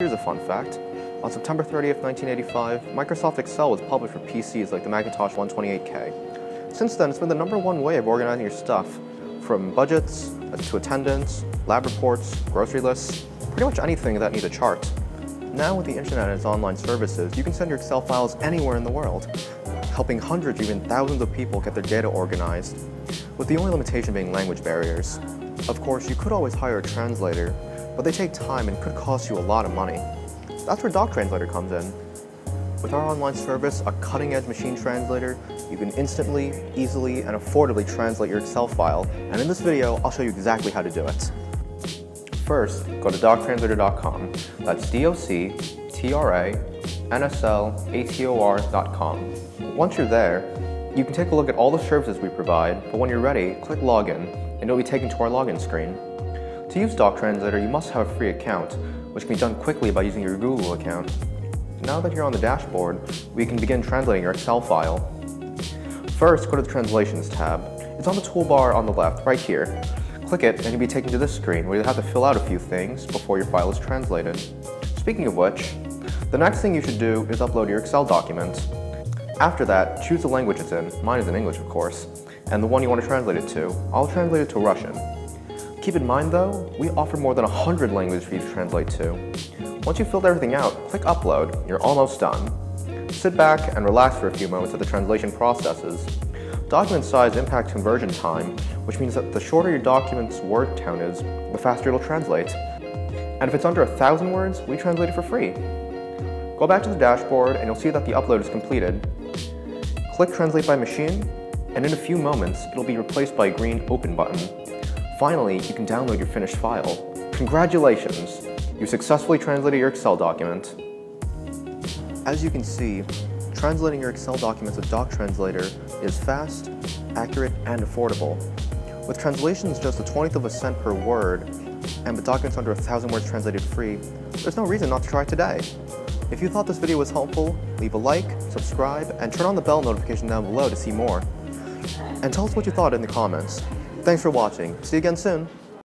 Here's a fun fact. On September 30th, 1985, Microsoft Excel was published for PCs like the Macintosh 128K. Since then, it's been the #1 way of organizing your stuff, from budgets to attendance, lab reports, grocery lists, pretty much anything that needs a chart. Now with the internet and its online services, you can send your Excel files anywhere in the world, helping hundreds or even thousands of people get their data organized, with the only limitation being language barriers. Of course, you could always hire a translator, but they take time and could cost you a lot of money. That's where DocTranslator comes in. With our online service, a cutting-edge machine translator, you can instantly, easily, and affordably translate your Excel file, and in this video, I'll show you exactly how to do it. First, go to doctranslator.com. That's DocTranslator.com. Once you're there, you can take a look at all the services we provide, but when you're ready, click Login, and you'll be taken to our login screen. To use DocTranslator, you must have a free account, which can be done quickly by using your Google account. Now that you're on the dashboard, we can begin translating your Excel file. First, go to the Translations tab. It's on the toolbar on the left, right here. Click it, and you'll be taken to this screen, where you'll have to fill out a few things before your file is translated. Speaking of which, the next thing you should do is upload your Excel document. After that, choose the language it's in, mine is in English of course, and the one you want to translate it to. I'll translate it to Russian. Keep in mind though, we offer more than 100 languages for you to translate to. Once you've filled everything out, click Upload, you're almost done. Sit back and relax for a few moments as the translation processes. Document size impacts conversion time, which means that the shorter your document's word count is, the faster it'll translate. And if it's under 1,000 words, we translate it for free. Go back to the dashboard and you'll see that the upload is completed. Click Translate by Machine, and in a few moments, it'll be replaced by a green Open button. Finally, you can download your finished file. Congratulations! You successfully translated your Excel document. As you can see, translating your Excel documents with DocTranslator is fast, accurate, and affordable. With translations just a 1/20 of a cent per word, and with documents under 1,000 words translated free, there's no reason not to try today. If you thought this video was helpful, leave a like, subscribe, and turn on the bell notification down below to see more. And tell us what you thought in the comments. Thanks for watching. See you again soon.